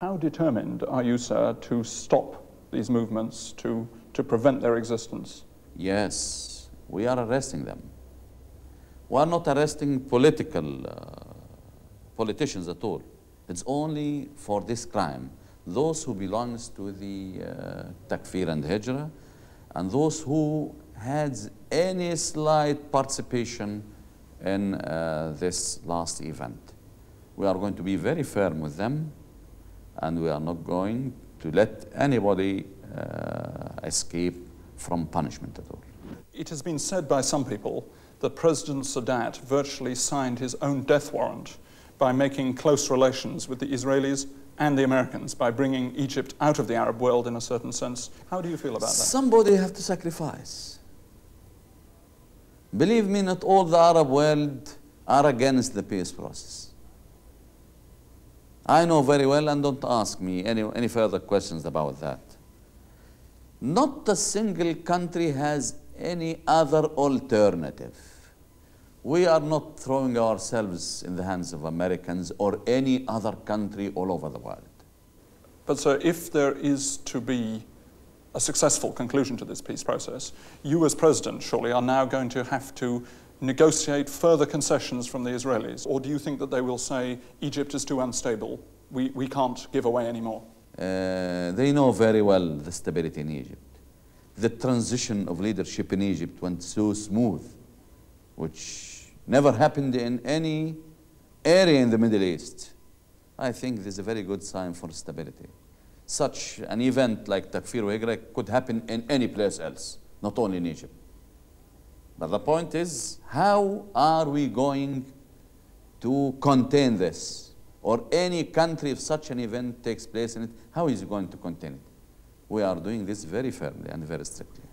How determined are you, sir, to stop these movements, to prevent their existence? Yes, we are arresting them. We are not arresting politicians at all. It's only for this crime, those who belongs to the Takfir and Hijra, and those who had any slight participation in this last event. We are going to be very firm with them, and we are not going to let anybody escape from punishment at all. It has been said by some people that President Sadat virtually signed his own death warrant by making close relations with the Israelis and the Americans, by bringing Egypt out of the Arab world in a certain sense. How do you feel about that? Somebody have to sacrifice. Believe me, not all the Arab world are against the peace process. I know very well, and don't ask me any further questions about that. Not a single country has any other alternative. We are not throwing ourselves in the hands of Americans or any other country all over the world. But sir, if there is to be a successful conclusion to this peace process, you as president surely are now going to have to negotiate further concessions from the Israelis, or do you think that they will say, Egypt is too unstable, we can't give away anymore? They know very well the stability in Egypt. The transition of leadership in Egypt went so smooth, which never happened in any area in the Middle East. I think this is a very good sign for stability. Such an event like Takfir wal-Hijra could happen in any place else, not only in Egypt. But the point is, how are we going to contain this? Or any country, if such an event takes place in it, how is it going to contain it? We are doing this very firmly and very strictly.